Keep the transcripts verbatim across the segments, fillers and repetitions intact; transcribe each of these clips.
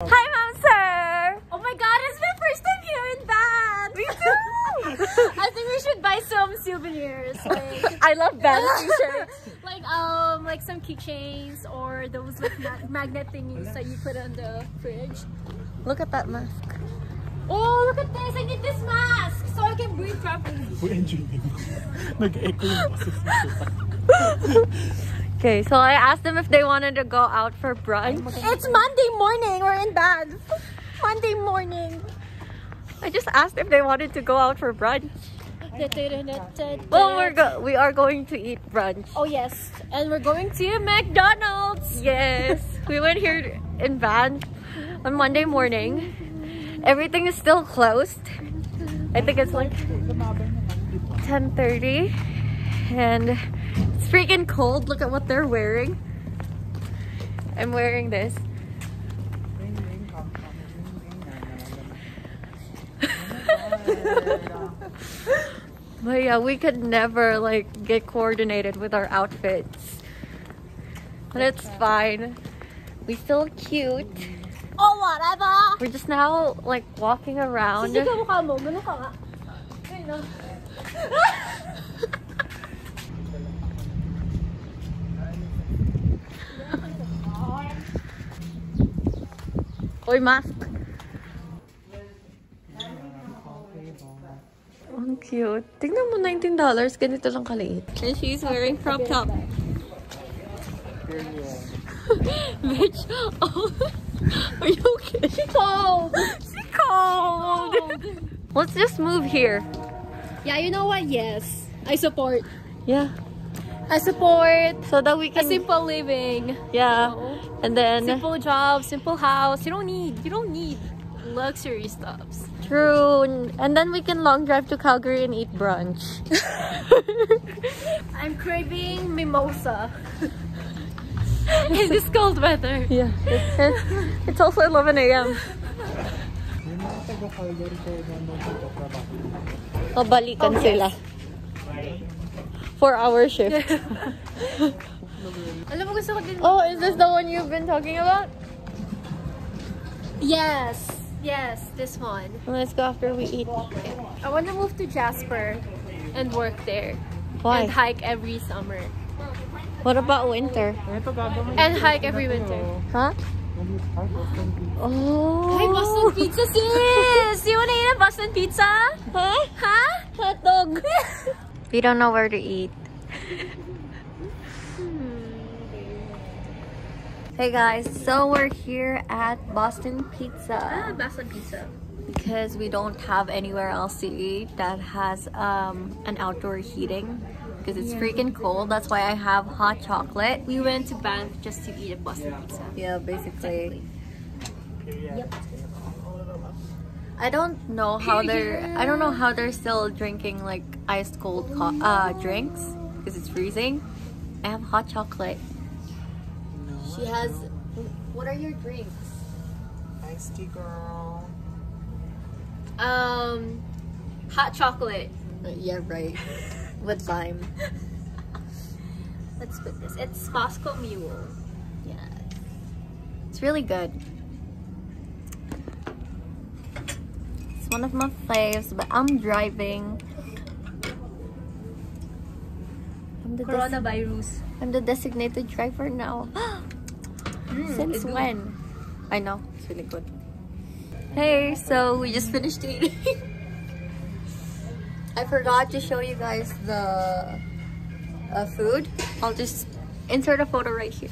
Hi, Mom, sir! Oh my god, it's my first time here in Banff! Me too! I think we should buy some souvenirs. Like, I love Banff t-shirts. Like um, like some keychains or those like ma magnet thingies that you put on the fridge. Look at that mask. Oh, look at this! I need this mask so I can breathe properly. We're enjoying it. Nag-echo yung mask. Okay, so I asked them if they wanted to go out for brunch. It's Monday morning, we're in Banff. Monday morning. I just asked if they wanted to go out for brunch. Well, we're go we are going to eat brunch. Oh yes, and we're going to McDonald's. Yes, we went here in Banff on Monday morning. Everything is still closed. I think it's like ten thirty and it's freaking cold. Look at what they're wearing. I'm wearing this. But yeah, we could never like get coordinated with our outfits. But it's fine. We feel cute. Oh, whatever. We're just now like walking around. Oy, mask. Ang cute. Tingnan mo, nineteen dollars. Ganito lang kaliit. And she's wearing crop top. Bitch. Oh. Are you okay? She cold. She cold. Let's just move here. Yeah, you know what? Yes. I support. Yeah. I support. So that we can... A simple living. Yeah. You know? And then simple job, simple house. You don't need you don't need luxury stops. True. And then we can long drive to Calgary and eat brunch. I'm craving mimosa in this cold weather. Yeah. It's, it's also eleven A M Babalikan sila for our shift. Oh, is this the one you've been talking about? Yes, yes, this one. Let's go after we eat. I want to move to Jasper and work there. Why? And hike every summer. What about winter? And hike every winter. Huh? Oh! Hi, Boston Pizza, sis! You wanna eat a Boston Pizza? Huh? Huh? Hot dog. We don't know where to eat. Hey guys, so we're here at Boston Pizza. Ah, Boston Pizza. Because we don't have anywhere else to eat that has um, an outdoor heating. Because it's yeah. freaking cold, that's why I have hot chocolate. We went to Banff just to eat a Boston Pizza. Yeah, basically. Exactly. Yep. I don't know how they're. I don't know how they're still drinking like ice cold co uh, drinks because it's freezing. I have hot chocolate. She has. What are your drinks? Iced tea, girl. Um, hot chocolate. Yeah, right. With lime. Let's put this. It's Costco Mule. Yeah. It's really good. It's one of my faves, but I'm driving. I'm the coronavirus. I'm the designated driver now. Mm, Since when? I know, it's really good. Hey, so we just finished eating. I forgot to show you guys the uh, food. I'll just insert a photo right here.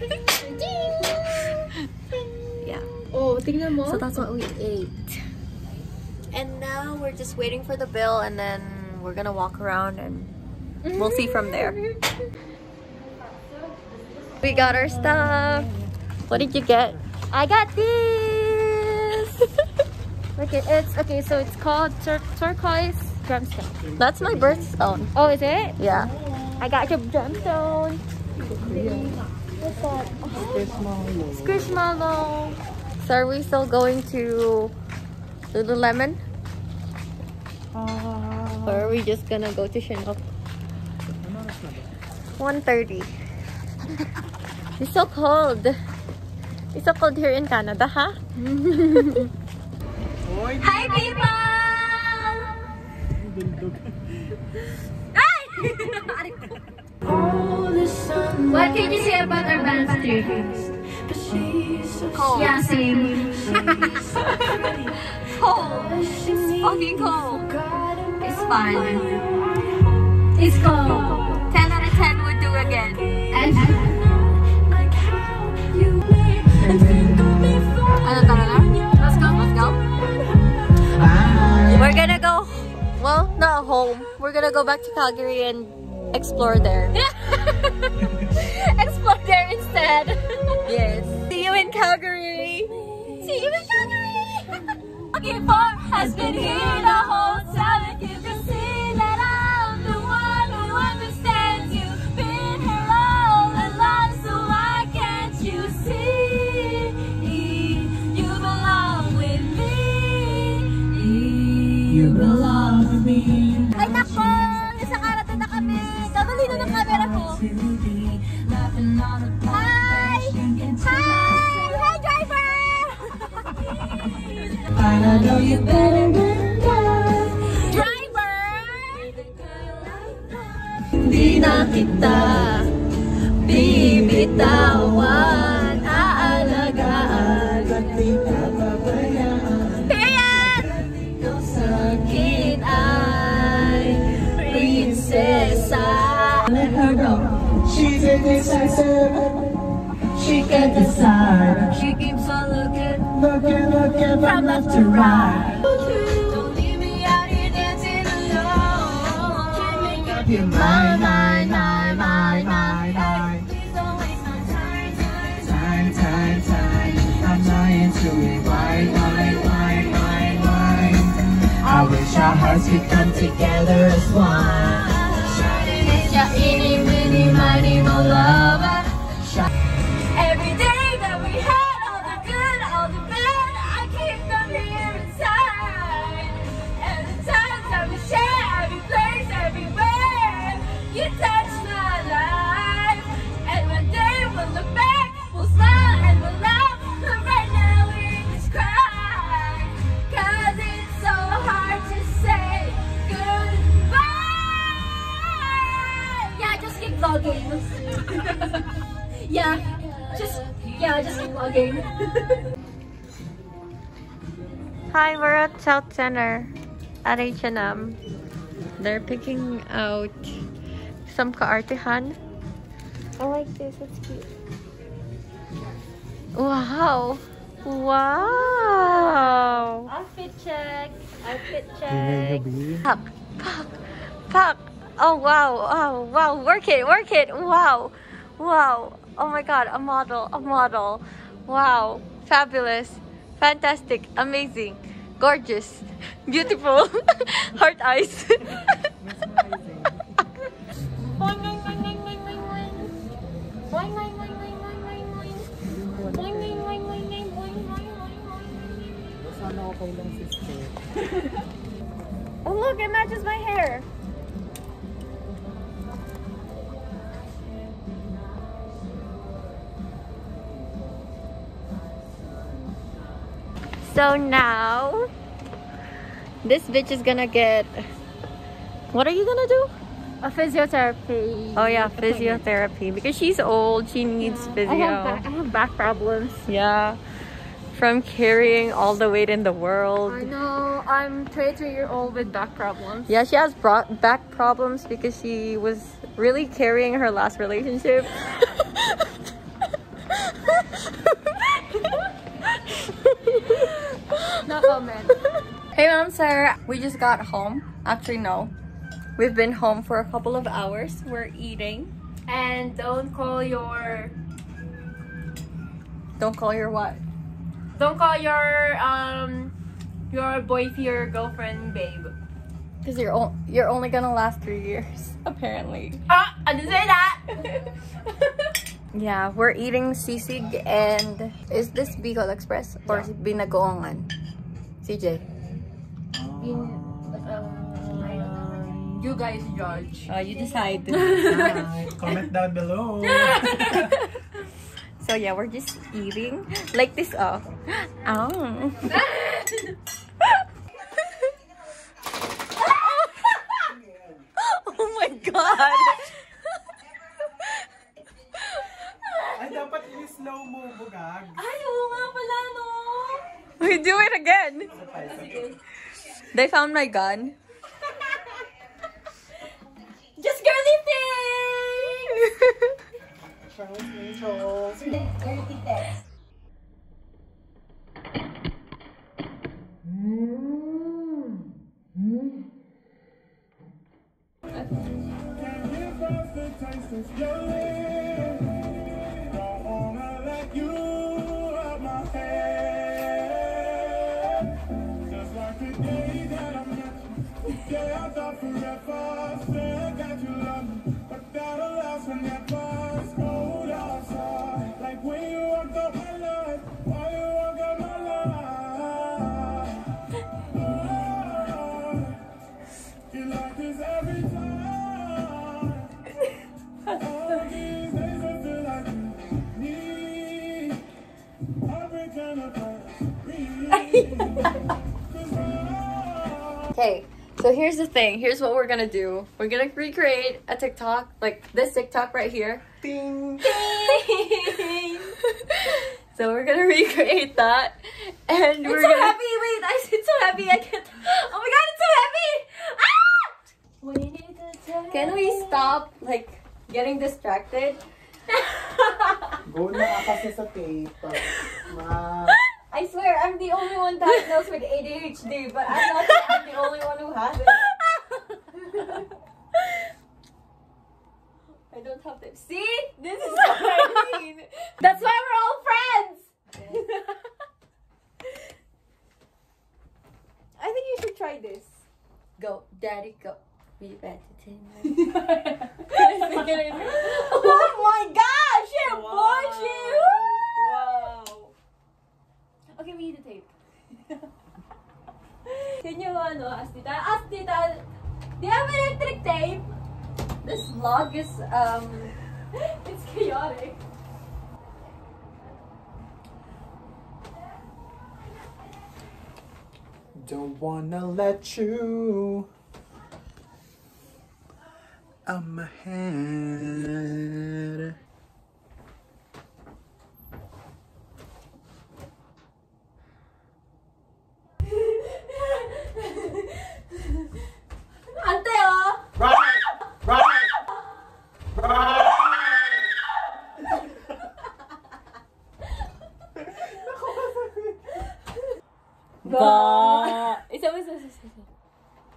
Yeah. Oh, tingnan mo. So that's what we ate. And now we're just waiting for the bill and then we're gonna walk around and we'll see from there. We got our stuff. What did you get? I got this. Look at it. It's okay. So it's called tur turquoise gemstone. That's my birthstone. Oh, is it? Yeah. I got your gemstone. What's that? Oh. Squishmallow. So are we still going to Lululemon? Uh, or are we just gonna go to Chinook? one thirty. It's so cold. It's so cold here in Canada, huh? Hi, people! What can you say about our Banff trip? Cold. Yeah, same. Cold. It's fucking cold. It's fun. It's cold. ten out of ten would do again. And let's go, let's go. We're gonna go, well, not home. We're gonna go back to Calgary and explore there. Explore there instead. Yes. See you in Calgary. See you in Calgary. Okay, for has been here the whole time. You can see that I'm the one who understands you. Been here all along, so why can't you see? You belong with me. You belong with me. Ay nako, isang araw na kami. Kabali na ng camera ko. Hi! Hi! Hi, driver! I know you better than that. Driver! Di na kita bibitawan, aalagaan, at di ka babayaan. Period! Ikaw sa akin ay prinsesa. Let her go. She's indecisive, she can decide. She keeps on looking, looking, looking from left to right. Don't leave me out here dancing alone. Can't make up your mind, mind, mind, mind, mind, mind. Please don't waste my time, time, time, time. I'm trying to rewind, rewind, rewind, rewind. I wish our hearts could come together as one. Every day that we had, all the good, all the bad, I keep them here inside. And the times that we share, every place, everywhere, you touch my life. And one day we'll look back, we'll smile and we'll laugh, but right now we just cry. Cause it's so hard to say goodbye. Yeah, just keep vlogging. Yeah, just, yeah, just keep vlogging. Hi, we're at South Centre at H and M. They're picking out some kaartehan. I like this, it's cute. Wow! Wow! Outfit check! Outfit check! Pack! Pack! Pack! Oh wow, oh wow, work it, work it, wow, wow, oh my god, a model, a model, wow, fabulous, fantastic, amazing, gorgeous, beautiful, heart eyes. Oh look, it matches my hair. So now, this bitch is gonna get, what are you gonna do? A physiotherapy. Oh yeah, physiotherapy. Because she's old, she needs yeah. physio. I have, back, I have back problems. Yeah, from carrying all the weight in the world. I know, I'm twenty-three year old with back problems. Yeah, she has brought back problems because she was really carrying her last relationship. No comment. Hey mom, sir. We just got home. Actually, no. We've been home for a couple of hours. We're eating. And don't call your... Don't call your what? Don't call your um your boyfriend or girlfriend, babe. Because you're o you're only gonna last three years, apparently. Ah, I didn't say that. Yeah, we're eating sisig and is this Bicol Express or yeah. Binagoongan? C J? Bin, uh, you guys judge. Uh, you decide. Uh, comment down below. So yeah, we're just eating like this. Oh, oh. Oh my god. Ay, dapat yung slow mo bugag. Ay, oo nga pala, no. We do it again. They found my gun. Just girly thing. Okay, so here's the thing. Here's what we're gonna do. We're gonna recreate a TikTok, like this TikTok right here. Ding. Ding. So we're gonna recreate that, and it's we're so gonna... happy. Wait, I it's so happy. I can't. Oh my god, it's so happy. Ah! We need to tell Can we stop like getting distracted? Go na kasi sa paper. Ma. I swear, I'm the only one diagnosed with A D H D, but I'm not I'm the only one who has it. I don't have to. See? This is what I mean. That's why we're all friends! I think you should try this. Go, daddy, go. Be better than me. Oh my gosh! It warns you! Wow. Okay, we need the tape. Can you, ano, ask tita? Ask tita, do you have electric tape? This vlog is, um, it's chaotic. Don't wanna let you out my head.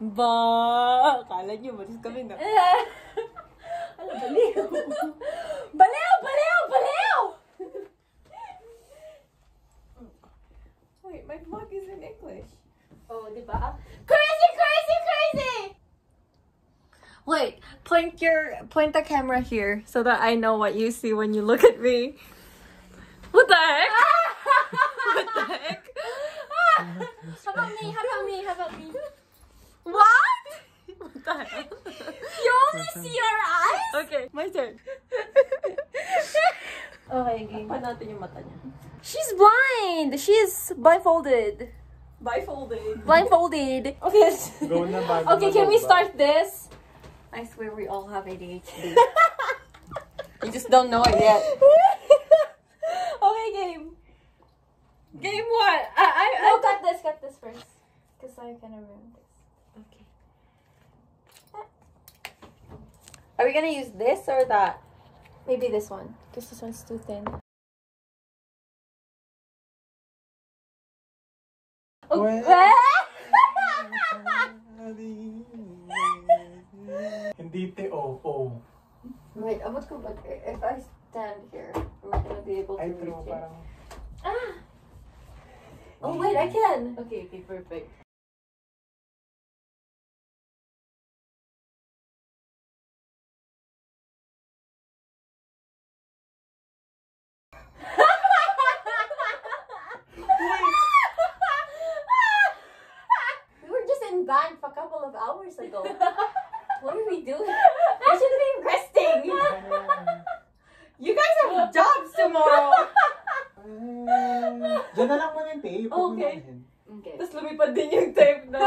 Ba, akala niyo maris kami na. Ala, baliw. Baliw, baliw, baliw! Wait, my vlog is in English. Oh, di ba? Crazy, crazy, crazy! Wait, point your, point the camera here so that I know what you see when you look at me. What the heck? What the heck? How about me? How about me? How about me? What? What the hell? You only see your eyes? Okay, my turn. Okay, game. Tapan natin yung mata niya. She's blind! She's blindfolded. Blindfolded? Blindfolded. Okay. Okay, can we start this? I swear we all have A D H D. You just don't know it yet. Okay, game. Game what? I, I, no, I, cut this, cut this first. Because I can remember this. Okay. Are we gonna use this or that? Maybe this one, because this one's too thin. Okay. Wait, I'm gonna look. If I stand here, am I gonna be able to reach it? Ah! Oh wait, I can. Okay, okay, perfect. Banff a couple of hours ago. What are we doing? We should be resting. You guys have jobs tomorrow. uh, Diyan na lang mo yung tape. Okay. Okay. Tapos lumipad din yung tape na.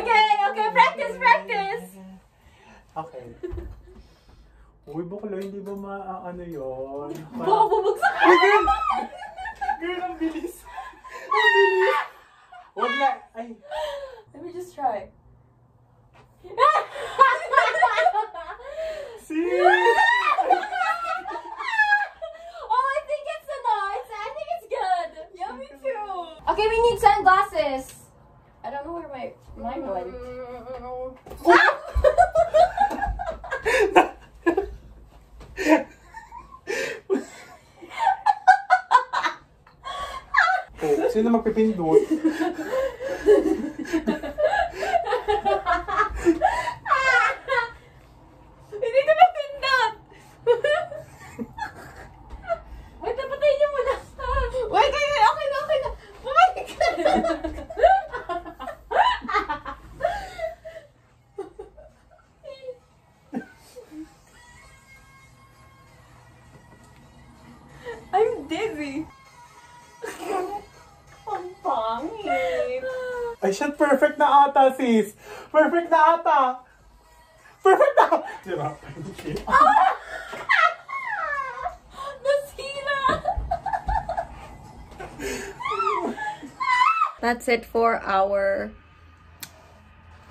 Okay, okay. Practice, practice. Okay. Uy, bakla, hindi ba maaano yun? Baka bubuksak ka! Girl, ang bilis! Ang bilis! Huwag na! Ay! Let me just try. See? Oh, I think it's a no. It's, I think it's good. Yeah, me too. Okay, we need sunglasses. I don't know where my mine went. Sino magpipindot? Hindi ka napindot! Wait, napatay niyo muna! Wait, wait, wait! Okay na, okay na! Bumalik ka na! I'm dizzy! Ay, shit, perfect na ata, sis! Perfect na ata! Perfect na! Diba? Ah! Nasira! That's it for our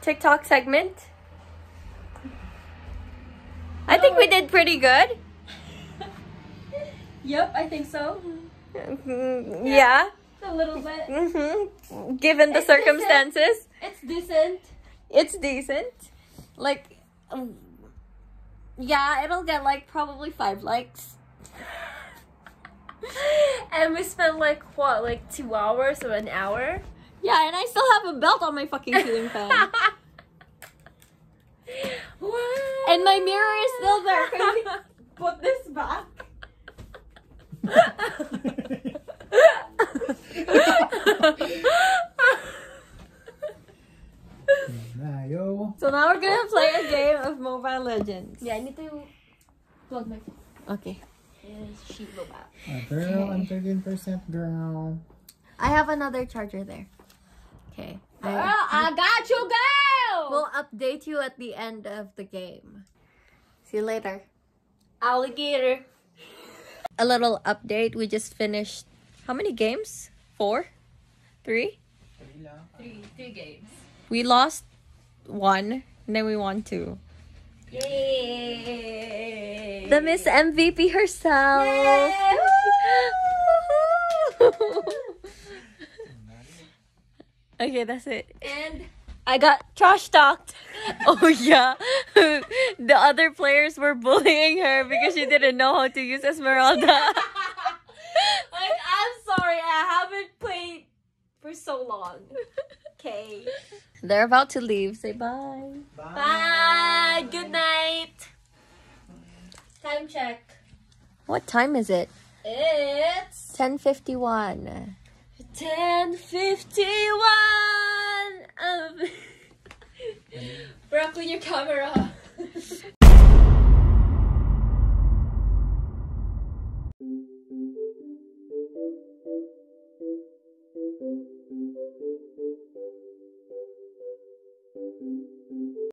TikTok segment. I think we did pretty good. Yep, I think so. Mm-hmm. Yeah. A little bit. Mm-hmm. Given the it's circumstances. Decent. It's decent. It's decent. Like, um, yeah, it'll get like probably five likes. And we spent like, what, like two hours or an hour? Yeah, and I still have a belt on my fucking ceiling fan. And my mirror is still there. Can we put this back? So now we're gonna play a game of Mobile Legends. Yeah, I need to plug my phone. Okay. It's sheet mobile. Oh, girl, I'm thirteen percent girl. I have another charger there. Okay. Girl, I, I got you, girl! We'll update you at the end of the game. See you later. Alligator. A little update. We just finished. How many games? Four? Three? Three. Three games. We lost one, and then we won two. Yay! The Miss M V P herself! Yay! Okay, that's it. And I got trash talked. Oh yeah. The other players were bullying her because she didn't know how to use Esmeralda. Like, I'm sorry, I haven't played for so long. Okay. They're about to leave. Say bye. Bye. Bye. Good night. Time check. What time is it? It's ten fifty-one. ten fifty-one. Um, Brooke, clean your camera.